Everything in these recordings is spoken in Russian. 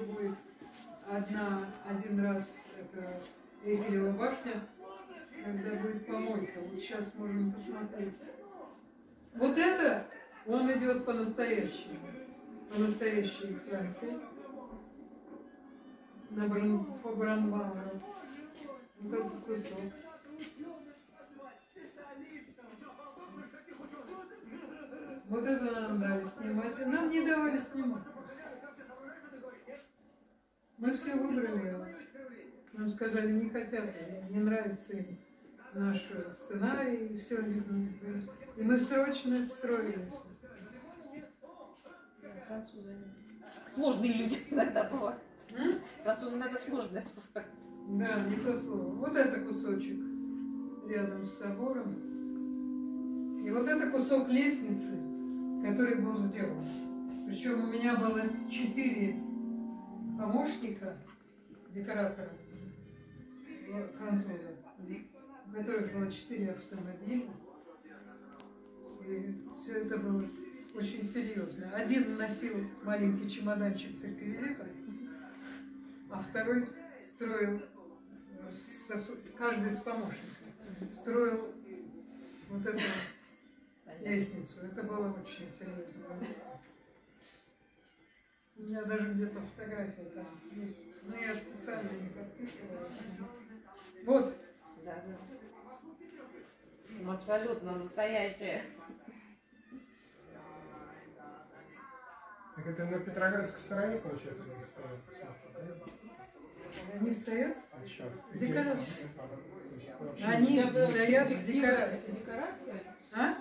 другой. Один раз это Эйфелева башня, когда будет помойка. Вот сейчас можем посмотреть. Вот это он идет по-настоящему. По-настоящей Франции. По Бранвальру. Вот этот кусок. Вот это нам дали снимать. Нам не давали снимать. Мы все выбрали его. Нам сказали, не хотят, не нравится им наш сценарий, и все. И мы срочно строились. Французы. Сложные люди иногда бывают. Французы иногда сложные бывают. Да, не то слово. Вот это кусочек рядом с собором. И вот это кусок лестницы, который был сделан. Причем у меня было 4 помощника, декоратора, француза, у которых было 4 автомобиля. И все это было очень серьезно. Один носил маленький чемоданчик с реквизитом, а второй строил, каждый из помощников, строил вот эту лестницу. Это было очень серьезно. У меня даже где-то фотография там есть. Но я специально не подписывала. Вот. Да, да. Ну, абсолютно настоящая. Так это на Петроградской стороне, получается, они стоят? Они стоят? А сейчас? Декорации. Они стоят в декорации. Декорации? А?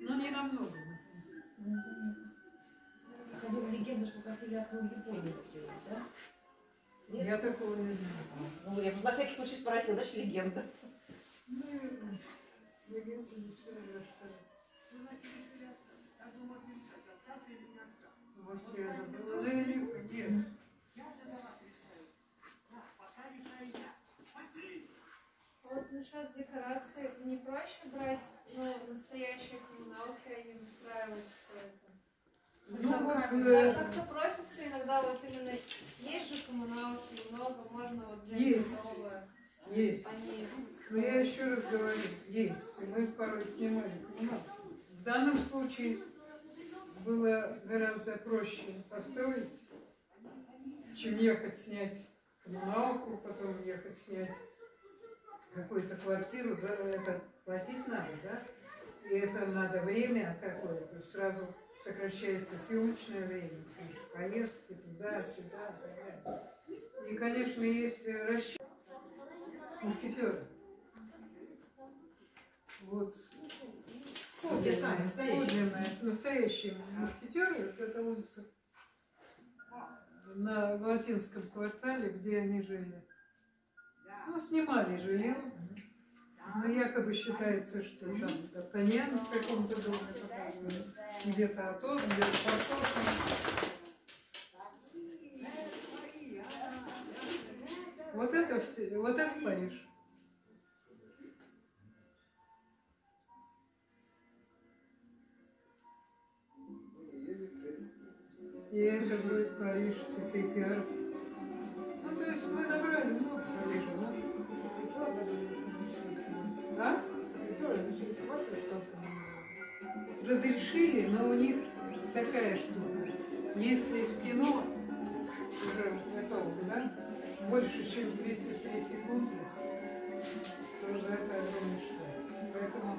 Ну, не намного. Ходила легенда, что хотели окно в Японии сделать, да? Нет? Я такого не знаю. Ну, я на всякий случай спросила, знаешь, легенда. Наверное. Легенда ничего не расскажет. Может, я забыла? Да или нет? Вот насчет декораций, не проще брать, но настоящие коммуналки, они устраивают все это. Ну, как-то просится иногда, вот именно, есть же коммуналки, много, можно вот взять новое. Есть, они... но я еще раз говорю, есть, и мы порой снимали коммуналки. В данном случае было гораздо проще построить, чем ехать снять коммуналку, потом ехать снять какую-то квартиру, да, это платить надо, да? И это надо время какое-то, сразу сокращается съемочное время, поездки туда-сюда, и, конечно, если расчет мушкетера, вот, подлинные, настоящие мушкетеры, вот это улица на Латинском квартале, где они жили. Ну, снимали жилье, но якобы считается, что там Атаня в каком-то доме, где-то Атос, где-то Пасок. Вот это все, вот это Париж. И это будет Париж, Секрет-Ар. Ну, то есть мы набрали много Парижа, да? Да? Разрешили, но у них такая штука. Если в кино уже готово, да? Больше, чем 33 секунды, то уже это огромное что. Поэтому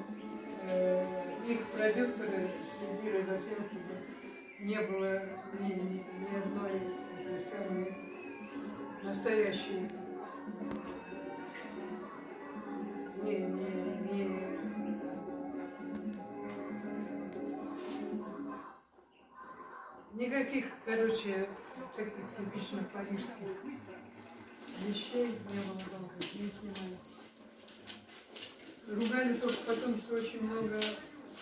их продюсеры следили за тем, чтобы не было ни одной самой настоящей. Никаких, короче, таких типичных парижских вещей не было, не снимали. Ругали только потом, что очень много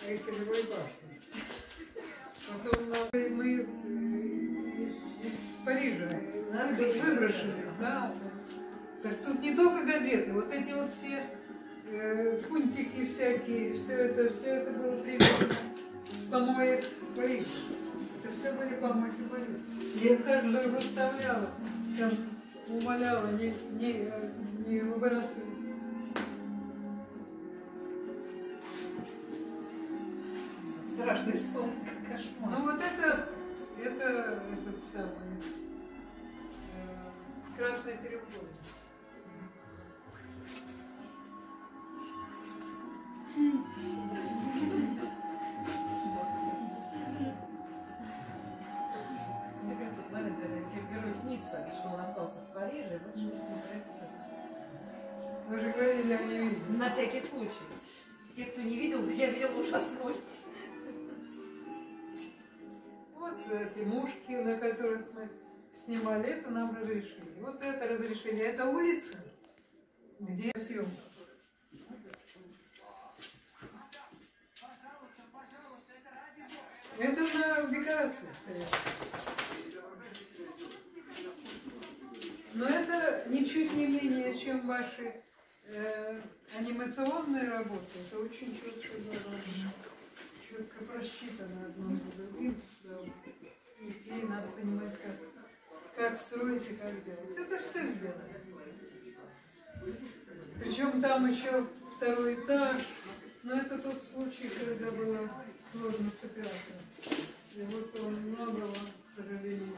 Эйфелевой башни. Потом мы из Парижа, надо быть выброшены, да. Так тут не только газеты, вот эти вот все фунтики всякие, все это было привезено с помоек Париж. Это все были помойки Париж. Я каждую выставляла, там умоляла, не выбрасывала. Страшный сон, кошмар. Ну вот это этот самый красный треугольник. Мне кажется, знаете, герой снится, что он остался в Париже, и вот что с ним происходит. Вы же говорили, я не видел. На всякий случай. Те, кто не видел, я видела, ужаснуть. Вот эти мушки, на которых мы снимали, это нам разрешили. Вот это разрешили. Это улица, где съемка. Это на декорации стоит. Но это ничуть не менее, чем ваши анимационные работы. Это очень четко просчитано одно за другим. Идти надо понимать, как строить и как делать. Это все сделано. Причем там еще второй этаж. Но это тот случай, когда было сложно с оператором. И вот он многого, к сожалению,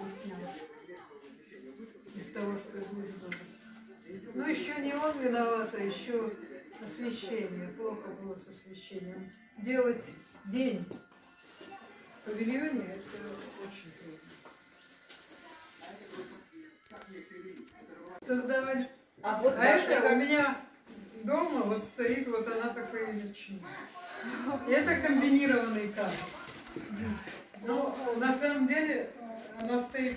не снял из того, что вызвало. Но еще не он виноват, а еще освещение. Плохо было с освещением. Делать день в павильоне – это очень трудно. Создавать. А вот это у меня дома вот стоит, вот она такой величины. Это комбинированный кадр. Но на самом деле она стоит.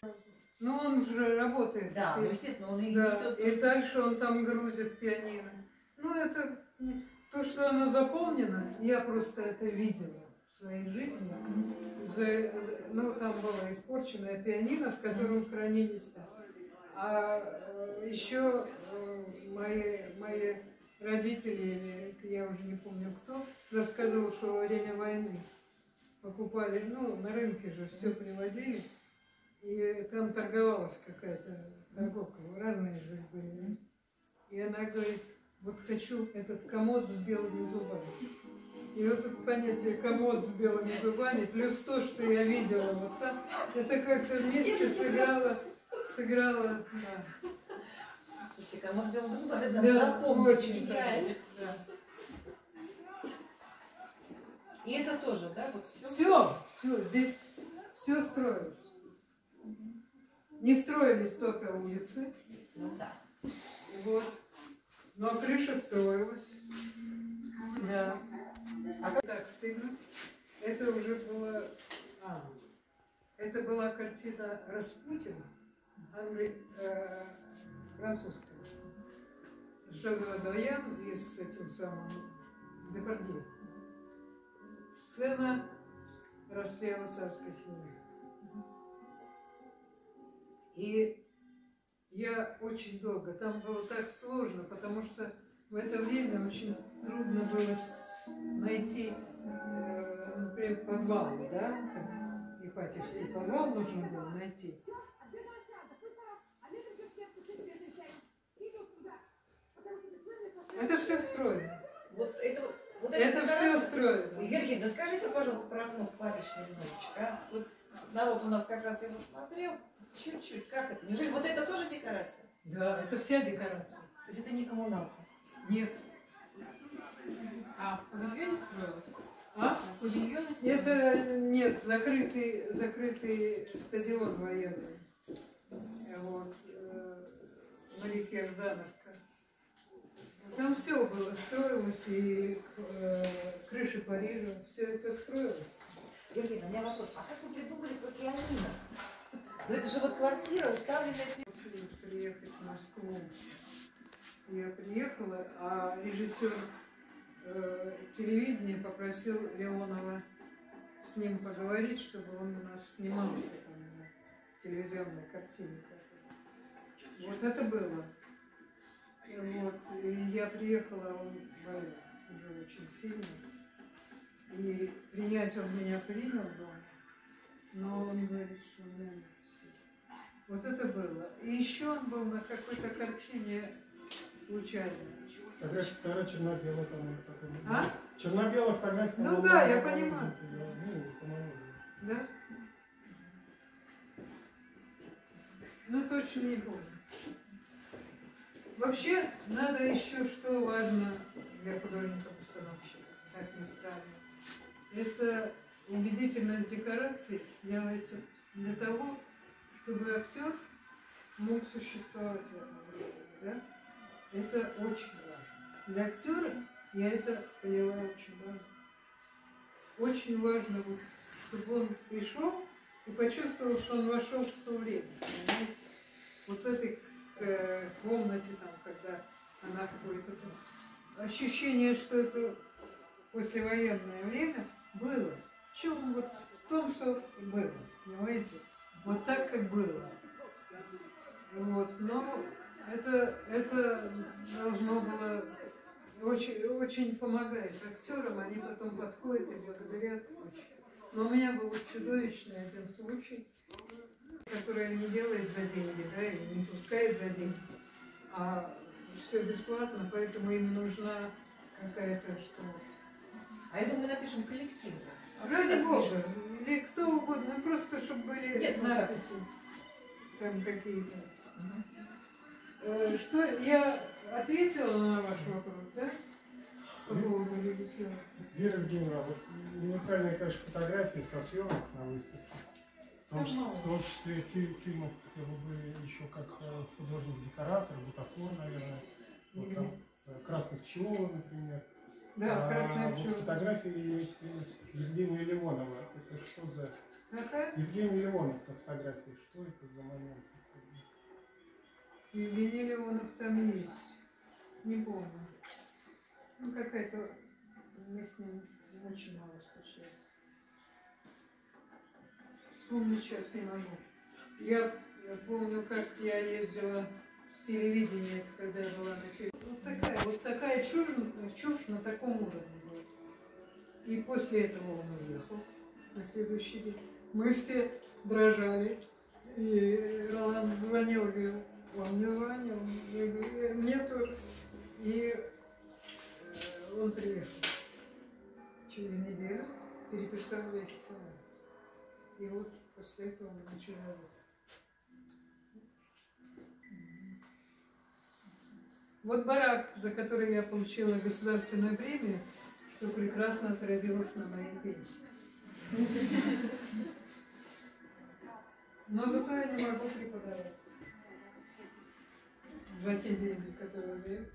Но он же работает. Да, ну, естественно, он и несет. И дальше он там грузит пианино. Ну, это то, что оно заполнено, я просто это видела в своей жизни. Ну, там было испорченное пианино, в котором хранились. А еще мои родители, я уже не помню кто, рассказывал, что во время войны покупали, ну, на рынке же все привозили. И там торговалась какая-то торговка, разные же были. И она говорит, вот хочу этот комод с белыми зубами. И вот это понятие комод с белыми зубами, плюс то, что я видела вот там, это как-то вместе сыграло. Да. Слушай, комод с белыми зубами, да, запомнить, гениально. Да. И это тоже, да? Вот все, здесь все строилось. Не строились только улицы, ну, да. Вот. Но крыша строилась. Да. А как так стыдно? Это уже было... это была картина Распутина, французская. Жерар Депардье и с этим самым Депардье. Сцена расстрела царской семьи. И я очень долго, там было так сложно, потому что в это время очень трудно было найти, например, подвал, да, Ипатийский подвал нужно было найти. Это все строено. Это все строено. Евгений, расскажите, пожалуйста, про окно в Париж немножечко, а? Вот народ у нас как раз его смотрел. Чуть-чуть, как это? Неужели вот это тоже декорация? Да, это вся декорация. То есть это не коммуналка? Нет. А в павильоне строилось? А? В павильоне строилось? Это, нет, закрытый стадион военный. Вот. Мариинка, Ждановка. Там все было, строилось, и крыши Парижа, все это строилось. Евгения, у меня вопрос. А как вы придумали про пианино? Но это же вот квартира, уставленная... Приехать в Москву. Я приехала, а режиссер телевидения попросил Леонова с ним поговорить, чтобы он у нас снимался там, на телевизионной картине. Вот это было. Вот. И я приехала, он болел уже очень сильно. И приятель меня принял дома, но он говорит, что наверное, все. Вот это было. И еще он был на какой-то картине случайно. Фотография старая, черно-белая там. А? Черно-белая фотография. Ну да, я понимаю. Да? Ну точно не помню. Вообще, надо еще, что важно для художника-постановщика, как ни странно, это убедительность декораций делается для того, чтобы актер мог существовать в этом времени, да? Это очень важно. Для актера я это поняла очень важно. Очень важно, чтобы он пришел и почувствовал, что он вошел в то время. Понимаете? Вот в этой комнате, там, когда она какое-то... Ощущение, что это послевоенное время было. В чем? Вот в том, что было. Понимаете? Вот так, как было. Вот. Но это должно было... Очень, очень помогает актерам. Они потом подходят и благодарят очень. Но у меня был чудовищный один случай, который не делает за деньги, да, и не пускает за деньги, а все бесплатно, поэтому им нужна какая-то что. А это мы напишем коллективно. Ради Бога, или кто угодно, просто чтобы были нет, надписи там какие-то. Угу. Что я ответила на ваш вопрос, да? Вера Евгеньевна, вот уникальная, конечно, фотография со съемок на выставке, в том числе фильмов, которые были еще как художник-декоратор, бутафор, наверное, вот там «Красных пчел», например. Да, «Красных пчел». Вот фотографии есть Евгения Леонова. Это что за... Какая? Евгений Леонов на фотографии. Что это за момент? Евгений Леонов там есть. Не помню. Ну, какая-то мне с ним очень мало встречалась. Вспомнить сейчас не могу. Я помню, как я ездила с телевидения, когда я была на телевидении. Вот такая чушь на таком уровне была. И после этого он уехал на следующий день. Мы все дрожали. И Ролан звонил, говорил, он мне звонил, я говорю, мне тоже. И он приехал через неделю, переписал весь сценарий. И вот после этого мы начали работать. Вот барак, за который я получила государственную премию, что прекрасно отразилось на моей пенсии. Но зато я не могу преподавать. За те деньги, которые беру.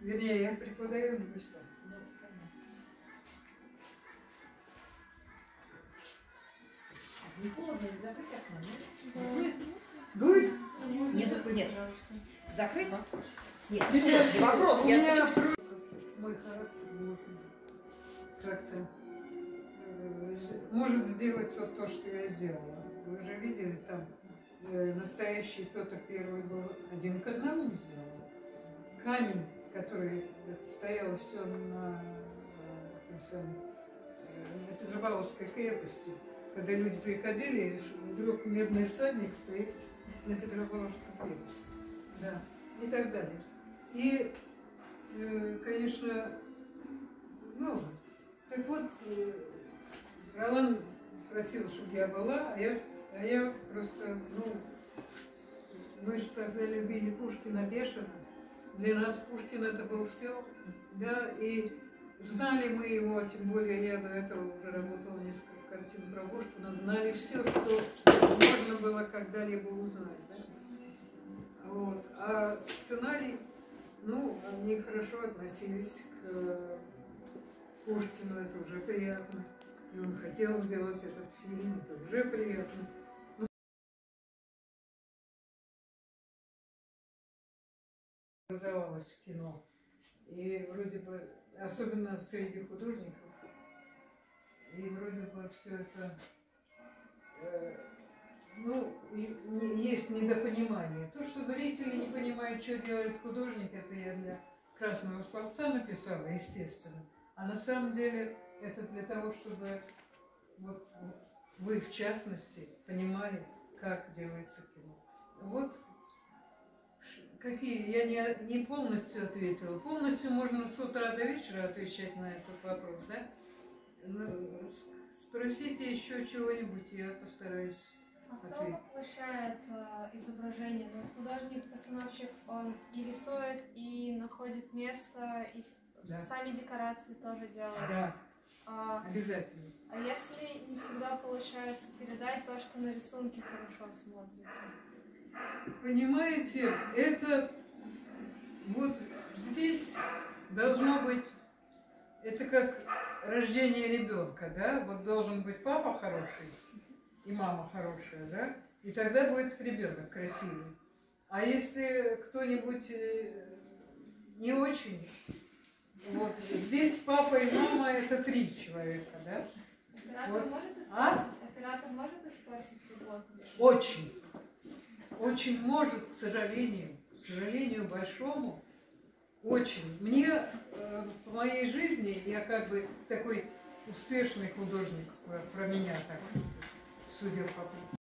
Вернее, я преподаю на бесплатно. Не холодно, не закрыть окно, нет? Дует? Нет, нет. Закрыть? Нет. Вопрос, я хочу... Мой характер как-то может сделать вот то, что я сделала. Вы уже видели, там настоящий Петр I был один к одному сделан. Камень, который стоял все на Петропавловской крепости, когда люди приходили, вдруг медный всадник стоит на Петропавловской крепости, да, и так далее. И, конечно, ну, так вот, Ролан просил, чтобы я была, а я просто, ну, мы же тогда любили Пушкина бешено. Для нас Пушкин это был все, да, и знали мы его, тем более я до этого уже работала несколько картин про Пушкина, знали все, что можно было когда-либо узнать, да? Вот. А сценарий, ну, они хорошо относились к Пушкину, это уже приятно, и он хотел сделать этот фильм, это уже приятно. Образовалось в кино, и вроде бы, особенно среди художников, и вроде бы все это, ну, есть недопонимание. То, что зрители не понимают, что делает художник, это я для «Красного словца» написала, естественно, А на самом деле это для того, чтобы вот вы, в частности, понимали, как делается кино. Вот какие, я не полностью ответила. Полностью можно с утра до вечера отвечать на этот вопрос, да? Но спросите еще чего-нибудь, я постараюсь. А кто воплощает изображение? Ну, художник-постановщик, он и рисует, и находит место, и да. Сами декорации тоже делает. Да. Обязательно. А если не всегда получается передать то, что на рисунке хорошо смотрится? Понимаете, это вот здесь должно быть, это как рождение ребенка, да? Вот должен быть папа хороший и мама хорошая, да? И тогда будет ребенок красивый. А если кто-нибудь не очень... Вот здесь папа и мама — это 3 человека, да? Оператор, вот. Может испортить? Оператор может испортить работу? Очень. Очень может, к сожалению. К сожалению большому. Очень. Мне в моей жизни, я как бы такой успешный художник, про меня так судил